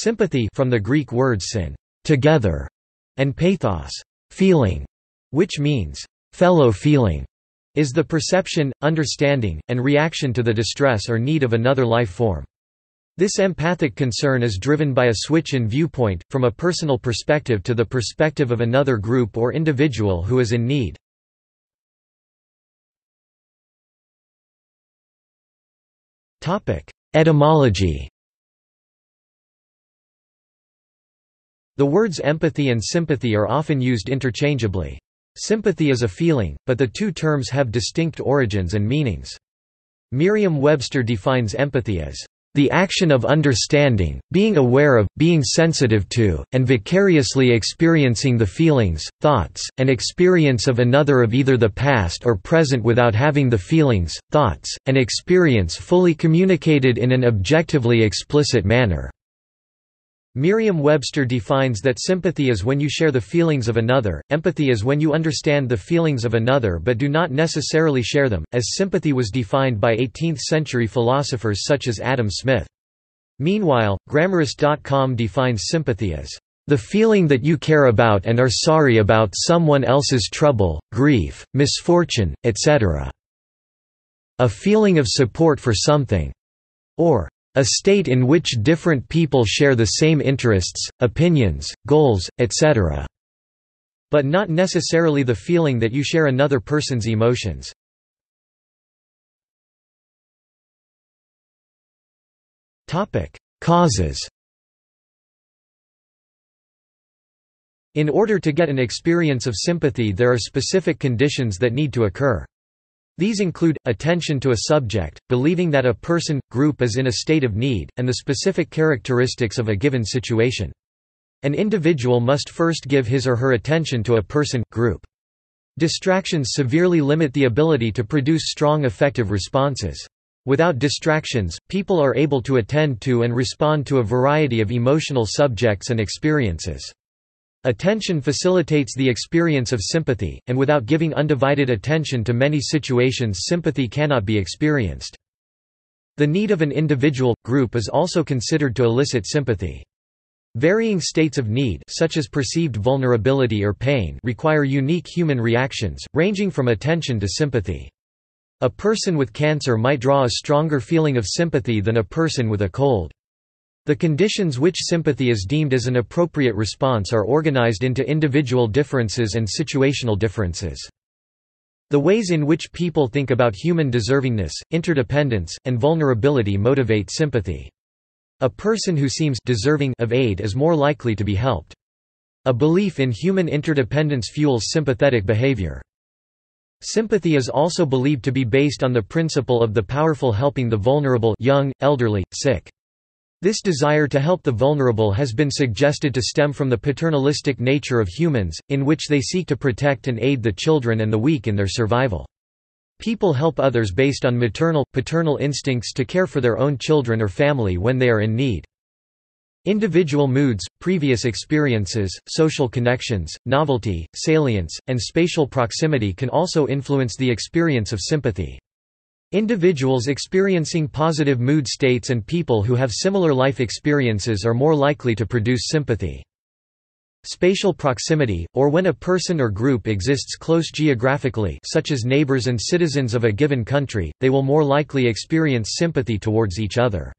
Sympathy, from the Greek words syn, together, and pathos, feeling, which means fellow feeling, is the perception, understanding, and reaction to the distress or need of another life form. This empathic concern is driven by a switch in viewpoint, from a personal perspective to the perspective of another group or individual who is in need. Etymology. The words empathy and sympathy are often used interchangeably. Sympathy is a feeling, but the two terms have distinct origins and meanings. Merriam-Webster defines empathy as the action of understanding, being aware of, being sensitive to, and vicariously experiencing the feelings, thoughts, and experience of another of either the past or present without having the feelings, thoughts, and experience fully communicated in an objectively explicit manner. Merriam-Webster defines that sympathy is when you share the feelings of another, empathy is when you understand the feelings of another but do not necessarily share them, as sympathy was defined by 18th-century philosophers such as Adam Smith. Meanwhile, Grammarist.com defines sympathy as the feeling that you care about and are sorry about someone else's trouble, grief, misfortune, etc. A feeling of support for something, or a state in which different people share the same interests, opinions, goals, etc., but not necessarily the feeling that you share another person's emotions. Causes. In order to get an experience of sympathy, there are specific conditions that need to occur. These include, attention to a subject, believing that a person, group is in a state of need, and the specific characteristics of a given situation. An individual must first give his or her attention to a person, group. Distractions severely limit the ability to produce strong, effective responses. Without distractions, people are able to attend to and respond to a variety of emotional subjects and experiences. Attention facilitates the experience of sympathy, and without giving undivided attention to many situations, sympathy cannot be experienced. The need of an individual, group is also considered to elicit sympathy. Varying states of need, such as perceived vulnerability or pain, require unique human reactions, ranging from attention to sympathy. A person with cancer might draw a stronger feeling of sympathy than a person with a cold. The conditions which sympathy is deemed as an appropriate response are organized into individual differences and situational differences. The ways in which people think about human deservingness, interdependence, and vulnerability motivate sympathy. A person who seems deserving of aid is more likely to be helped. A belief in human interdependence fuels sympathetic behavior. Sympathy is also believed to be based on the principle of the powerful helping the vulnerable, young, elderly, sick. This desire to help the vulnerable has been suggested to stem from the paternalistic nature of humans, in which they seek to protect and aid the children and the weak in their survival. People help others based on maternal, paternal instincts to care for their own children or family when they are in need. Individual moods, previous experiences, social connections, novelty, salience, and spatial proximity can also influence the experience of sympathy. Individuals experiencing positive mood states and people who have similar life experiences are more likely to produce sympathy. Spatial proximity, or when a person or group exists close geographically, such as neighbors and citizens of a given country, they will more likely experience sympathy towards each other.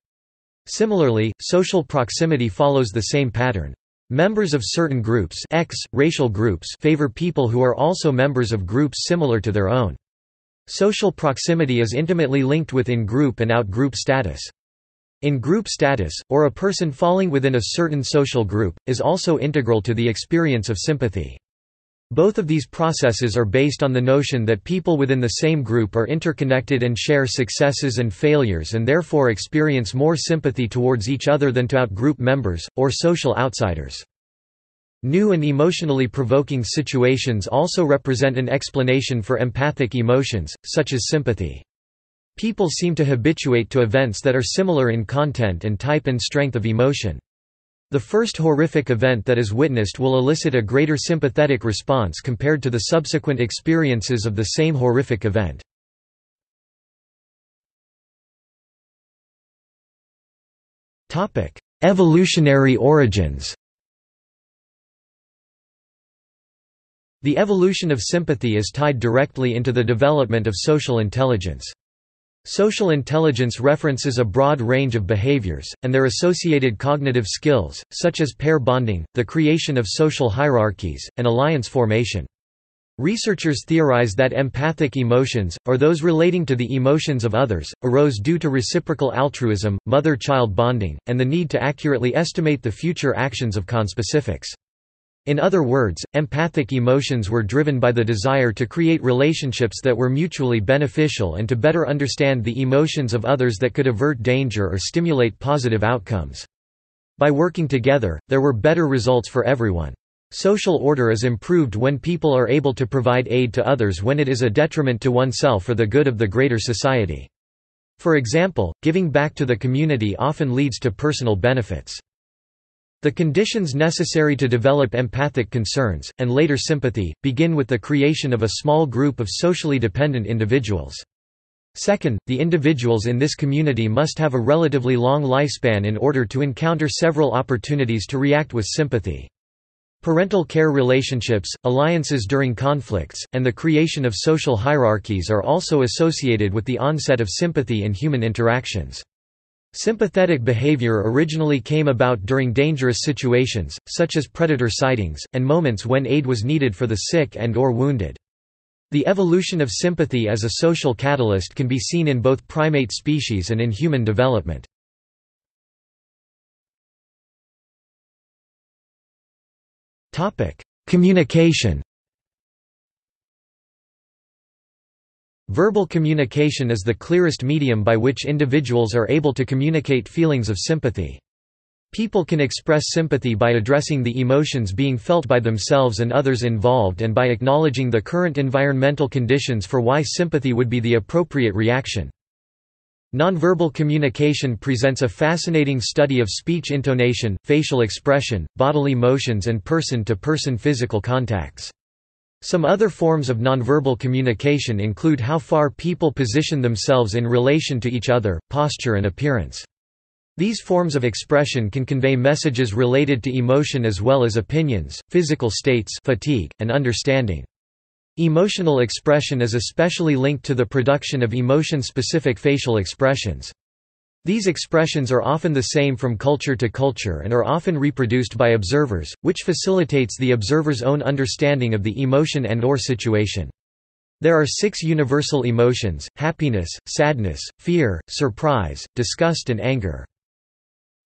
Similarly, social proximity follows the same pattern. Members of certain groups, racial groups, favor people who are also members of groups similar to their own. Social proximity is intimately linked with in-group and out-group status. In-group status, or a person falling within a certain social group, is also integral to the experience of sympathy. Both of these processes are based on the notion that people within the same group are interconnected and share successes and failures and therefore experience more sympathy towards each other than to out-group members, or social outsiders. New and emotionally provoking situations also represent an explanation for empathic emotions, such as sympathy. People seem to habituate to events that are similar in content and type and strength of emotion. The first horrific event that is witnessed will elicit a greater sympathetic response compared to the subsequent experiences of the same horrific event. Evolutionary origins. The evolution of sympathy is tied directly into the development of social intelligence. Social intelligence references a broad range of behaviors, and their associated cognitive skills, such as pair bonding, the creation of social hierarchies, and alliance formation. Researchers theorize that empathic emotions, or those relating to the emotions of others, arose due to reciprocal altruism, mother-child bonding, and the need to accurately estimate the future actions of conspecifics. In other words, empathic emotions were driven by the desire to create relationships that were mutually beneficial and to better understand the emotions of others that could avert danger or stimulate positive outcomes. By working together, there were better results for everyone. Social order is improved when people are able to provide aid to others when it is a detriment to oneself for the good of the greater society. For example, giving back to the community often leads to personal benefits. The conditions necessary to develop empathic concerns, and later sympathy, begin with the creation of a small group of socially dependent individuals. Second, the individuals in this community must have a relatively long lifespan in order to encounter several opportunities to react with sympathy. Parental care relationships, alliances during conflicts, and the creation of social hierarchies are also associated with the onset of sympathy in human interactions. Sympathetic behavior originally came about during dangerous situations, such as predator sightings, and moments when aid was needed for the sick and/or wounded. The evolution of sympathy as a social catalyst can be seen in both primate species and in human development. Communication. Verbal communication is the clearest medium by which individuals are able to communicate feelings of sympathy. People can express sympathy by addressing the emotions being felt by themselves and others involved and by acknowledging the current environmental conditions for why sympathy would be the appropriate reaction. Nonverbal communication presents a fascinating study of speech intonation, facial expression, bodily motions and person-to-person physical contacts. Some other forms of nonverbal communication include how far people position themselves in relation to each other, posture and appearance. These forms of expression can convey messages related to emotion as well as opinions, physical states, fatigue, and understanding. Emotional expression is especially linked to the production of emotion-specific facial expressions. These expressions are often the same from culture to culture and are often reproduced by observers, which facilitates the observer's own understanding of the emotion and/or situation. There are 6 universal emotions: happiness, sadness, fear, surprise, disgust and anger.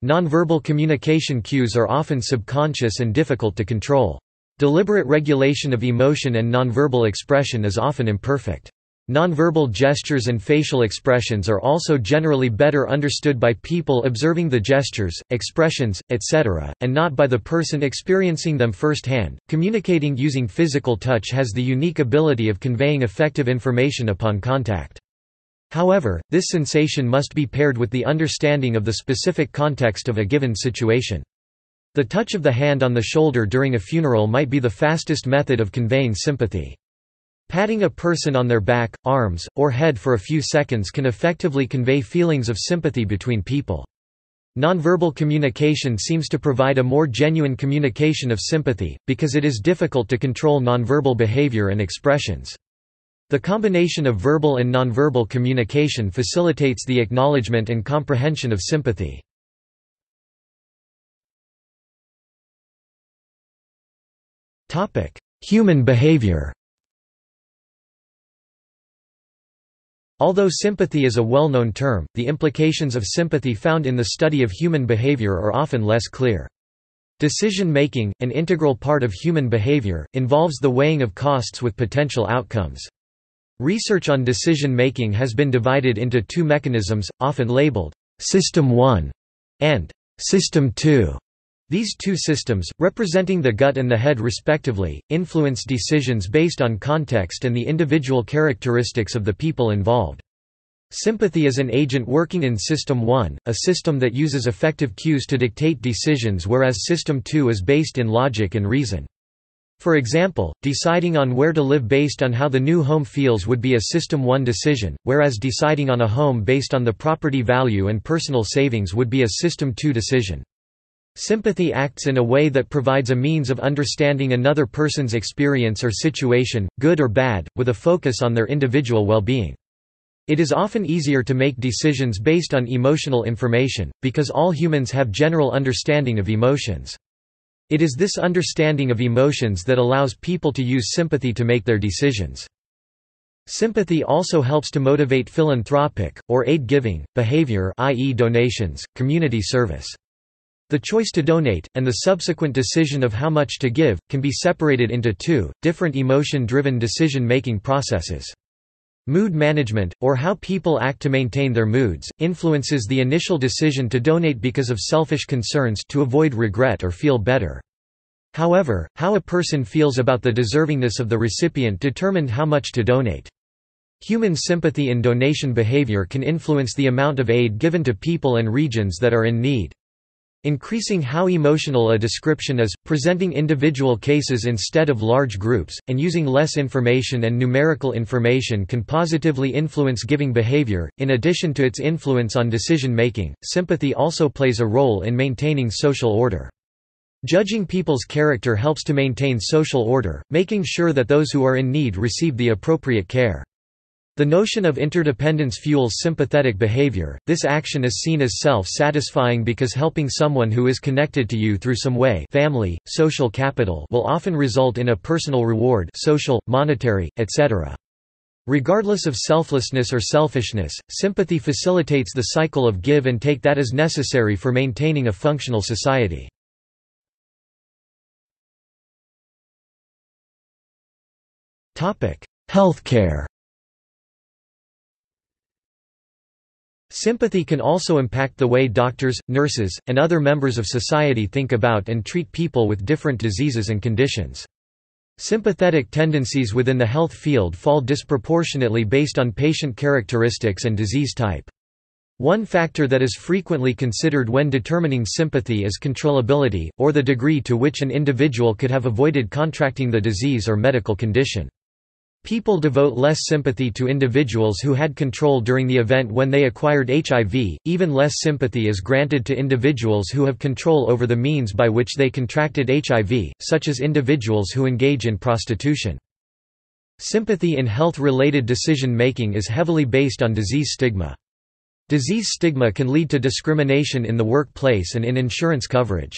Nonverbal communication cues are often subconscious and difficult to control. Deliberate regulation of emotion and nonverbal expression is often imperfect. Nonverbal gestures and facial expressions are also generally better understood by people observing the gestures, expressions, etc., and not by the person experiencing them firsthand. Communicating using physical touch has the unique ability of conveying effective information upon contact. However, this sensation must be paired with the understanding of the specific context of a given situation. The touch of the hand on the shoulder during a funeral might be the fastest method of conveying sympathy. Patting a person on their back, arms, or head for a few seconds can effectively convey feelings of sympathy between people. Nonverbal communication seems to provide a more genuine communication of sympathy, because it is difficult to control nonverbal behavior and expressions. The combination of verbal and nonverbal communication facilitates the acknowledgement and comprehension of sympathy. Human behavior. Although sympathy is a well-known term, the implications of sympathy found in the study of human behavior are often less clear. Decision-making, an integral part of human behavior, involves the weighing of costs with potential outcomes. Research on decision-making has been divided into 2 mechanisms, often labeled System 1 and System 2. These 2 systems, representing the gut and the head respectively, influence decisions based on context and the individual characteristics of the people involved. Sympathy is an agent working in System 1, a system that uses effective cues to dictate decisions, whereas System 2 is based in logic and reason. For example, deciding on where to live based on how the new home feels would be a System 1 decision, whereas deciding on a home based on the property value and personal savings would be a System 2 decision. Sympathy acts in a way that provides a means of understanding another person's experience or situation, good or bad, with a focus on their individual well-being. It is often easier to make decisions based on emotional information, because all humans have general understanding of emotions. It is this understanding of emotions that allows people to use sympathy to make their decisions. Sympathy also helps to motivate philanthropic, or aid-giving, behavior, i.e. donations, community service. The choice to donate, and the subsequent decision of how much to give, can be separated into two different emotion-driven decision-making processes. Mood management, or how people act to maintain their moods, influences the initial decision to donate because of selfish concerns to avoid regret or feel better. However, how a person feels about the deservingness of the recipient determined how much to donate. Human sympathy in donation behavior can influence the amount of aid given to people and regions that are in need. Increasing how emotional a description is, presenting individual cases instead of large groups, and using less information and numerical information can positively influence giving behavior. In addition to its influence on decision-making, sympathy also plays a role in maintaining social order. Judging people's character helps to maintain social order, making sure that those who are in need receive the appropriate care. The notion of interdependence fuels sympathetic behavior. This action is seen as self-satisfying because helping someone who is connected to you through some way, family, social capital, will often result in a personal reward, social, monetary, etc. Regardless of selflessness or selfishness, sympathy facilitates the cycle of give and take that is necessary for maintaining a functional society. Topic: Healthcare. Sympathy can also impact the way doctors, nurses, and other members of society think about and treat people with different diseases and conditions. Sympathetic tendencies within the health field fall disproportionately based on patient characteristics and disease type. One factor that is frequently considered when determining sympathy is controllability, or the degree to which an individual could have avoided contracting the disease or medical condition. People devote less sympathy to individuals who had control during the event when they acquired HIV, even less sympathy is granted to individuals who have control over the means by which they contracted HIV, such as individuals who engage in prostitution. Sympathy in health-related decision-making is heavily based on disease stigma. Disease stigma can lead to discrimination in the workplace and in insurance coverage.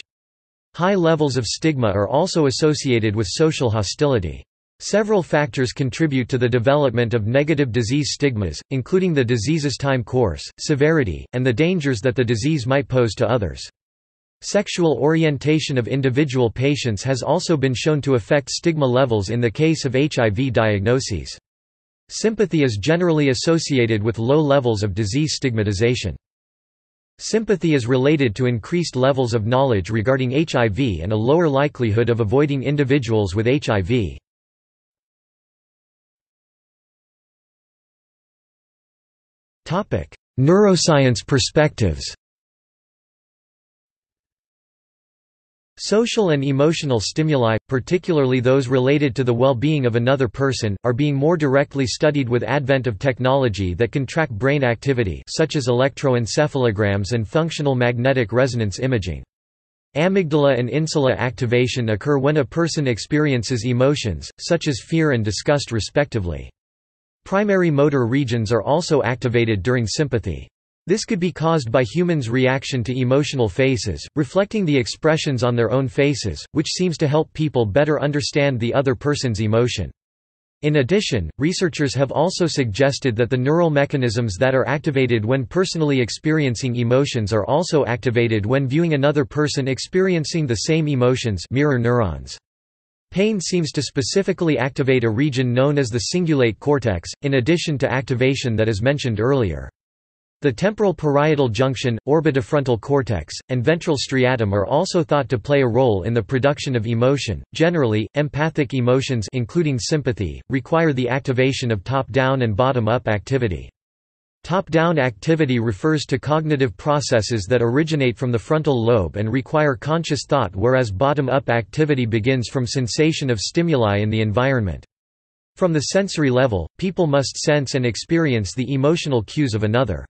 High levels of stigma are also associated with social hostility. Several factors contribute to the development of negative disease stigmas, including the disease's time course, severity, and the dangers that the disease might pose to others. Sexual orientation of individual patients has also been shown to affect stigma levels in the case of HIV diagnoses. Sympathy is generally associated with low levels of disease stigmatization. Sympathy is related to increased levels of knowledge regarding HIV and a lower likelihood of avoiding individuals with HIV. Neuroscience perspectives. Social and emotional stimuli, particularly those related to the well-being of another person, are being more directly studied with advent of technology that can track brain activity such as electroencephalograms and functional magnetic resonance imaging. Amygdala and insula activation occur when a person experiences emotions, such as fear and disgust respectively. Primary motor regions are also activated during sympathy. This could be caused by humans' reaction to emotional faces, reflecting the expressions on their own faces, which seems to help people better understand the other person's emotion. In addition, researchers have also suggested that the neural mechanisms that are activated when personally experiencing emotions are also activated when viewing another person experiencing the same emotions, mirror neurons. Pain seems to specifically activate a region known as the cingulate cortex, in addition to activation that is mentioned earlier. The temporal parietal junction, orbitofrontal cortex, and ventral striatum are also thought to play a role in the production of emotion. Generally, empathic emotions, including sympathy, require the activation of top-down and bottom-up activity. Top-down activity refers to cognitive processes that originate from the frontal lobe and require conscious thought, whereas bottom-up activity begins from sensation of stimuli in the environment. From the sensory level, people must sense and experience the emotional cues of another.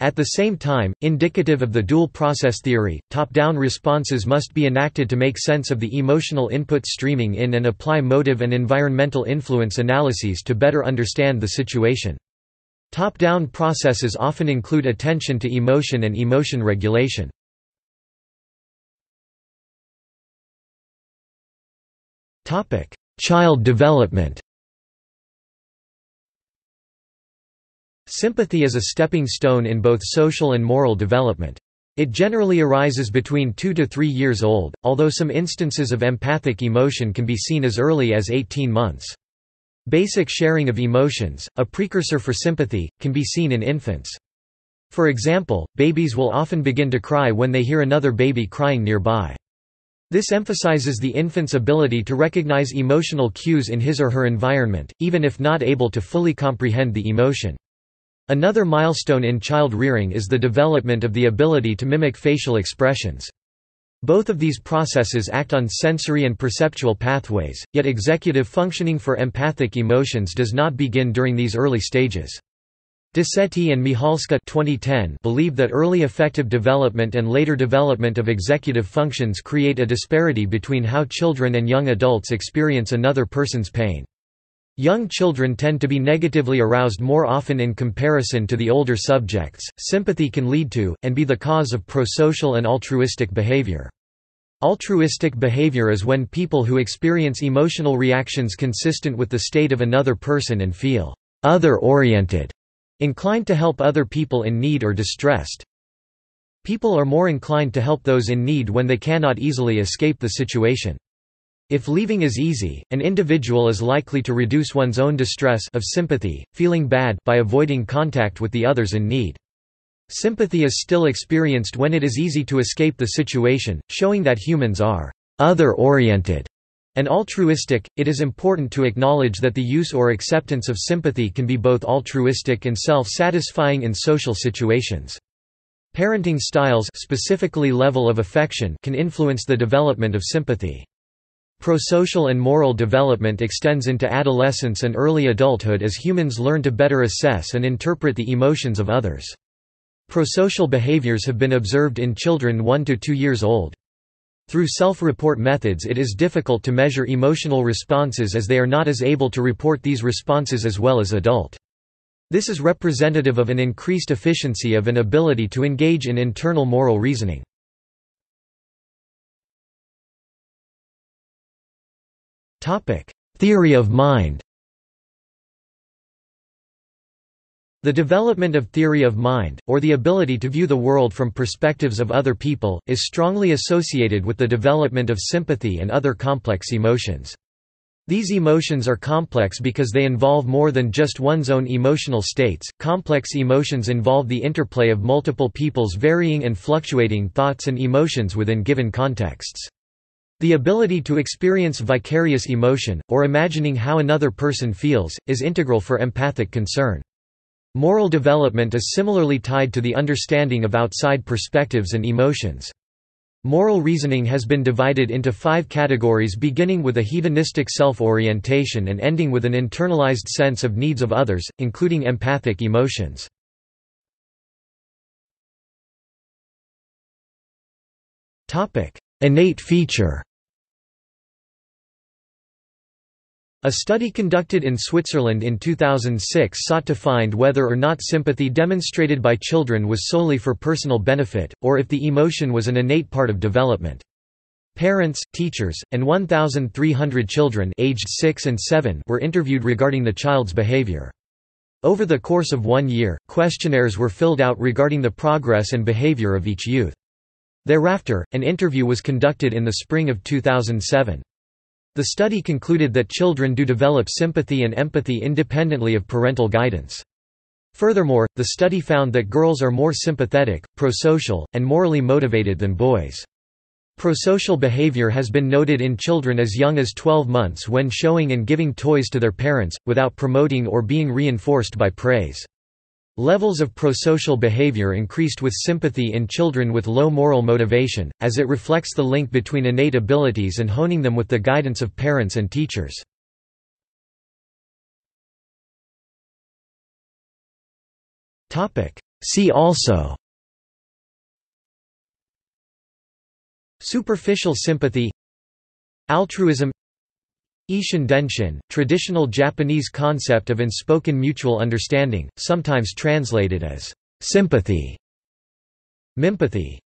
At the same time, indicative of the dual process theory, top-down responses must be enacted to make sense of the emotional input streaming in and apply motive and environmental influence analyses to better understand the situation. Top-down processes often include attention to emotion and emotion regulation. Child development. Sympathy is a stepping stone in both social and moral development. It generally arises between 2 to 3 years old, although some instances of empathic emotion can be seen as early as 18 months. Basic sharing of emotions, a precursor for sympathy, can be seen in infants. For example, babies will often begin to cry when they hear another baby crying nearby. This emphasizes the infant's ability to recognize emotional cues in his or her environment, even if not able to fully comprehend the emotion. Another milestone in child rearing is the development of the ability to mimic facial expressions. Both of these processes act on sensory and perceptual pathways, yet executive functioning for empathic emotions does not begin during these early stages. Diceti and Mihalska 2010 believe that early affective development and later development of executive functions create a disparity between how children and young adults experience another person's pain. Young children tend to be negatively aroused more often in comparison to the older subjects. Sympathy can lead to, and be the cause of, prosocial and altruistic behavior. Altruistic behavior is when people who experience emotional reactions consistent with the state of another person and feel other-oriented, inclined to help other people in need or distressed. People are more inclined to help those in need when they cannot easily escape the situation. If leaving is easy, an individual is likely to reduce one's own distress of sympathy, feeling bad, by avoiding contact with the others in need. Sympathy is still experienced when it is easy to escape the situation, showing that humans are other-oriented and altruistic. It is important to acknowledge that the use or acceptance of sympathy can be both altruistic and self-satisfying in social situations. Parenting styles, specifically level of affection, can influence the development of sympathy. Prosocial and moral development extends into adolescence and early adulthood as humans learn to better assess and interpret the emotions of others. Prosocial behaviors have been observed in children 1 to 2 years old. Through self-report methods, it is difficult to measure emotional responses as they are not as able to report these responses as well as adults. This is representative of an increased efficiency of an ability to engage in internal moral reasoning. Topic: Theory of mind. The development of theory of mind, or the ability to view the world from perspectives of other people, is strongly associated with the development of sympathy and other complex emotions. These emotions are complex because they involve more than just one's own emotional states. Complex emotions involve the interplay of multiple people's varying and fluctuating thoughts and emotions within given contexts. The ability to experience vicarious emotion, or imagining how another person feels, is integral for empathic concern. Moral development is similarly tied to the understanding of outside perspectives and emotions. Moral reasoning has been divided into 5 categories, beginning with a hedonistic self-orientation and ending with an internalized sense of needs of others, including empathic emotions. Innate feature. A study conducted in Switzerland in 2006 sought to find whether or not sympathy demonstrated by children was solely for personal benefit, or if the emotion was an innate part of development. Parents, teachers, and 1,300 children aged 6 and 7 were interviewed regarding the child's behavior. Over the course of 1 year, questionnaires were filled out regarding the progress and behavior of each youth. Thereafter, an interview was conducted in the spring of 2007. The study concluded that children do develop sympathy and empathy independently of parental guidance. Furthermore, the study found that girls are more sympathetic, prosocial, and morally motivated than boys. Prosocial behavior has been noted in children as young as 12 months when showing and giving toys to their parents, without promoting or being reinforced by praise. Levels of prosocial behavior increased with sympathy in children with low moral motivation, as it reflects the link between innate abilities and honing them with the guidance of parents and teachers. See also: Superficial sympathy, altruism, Ishin Denshin, traditional Japanese concept of unspoken mutual understanding, sometimes translated as sympathy, mimpathy.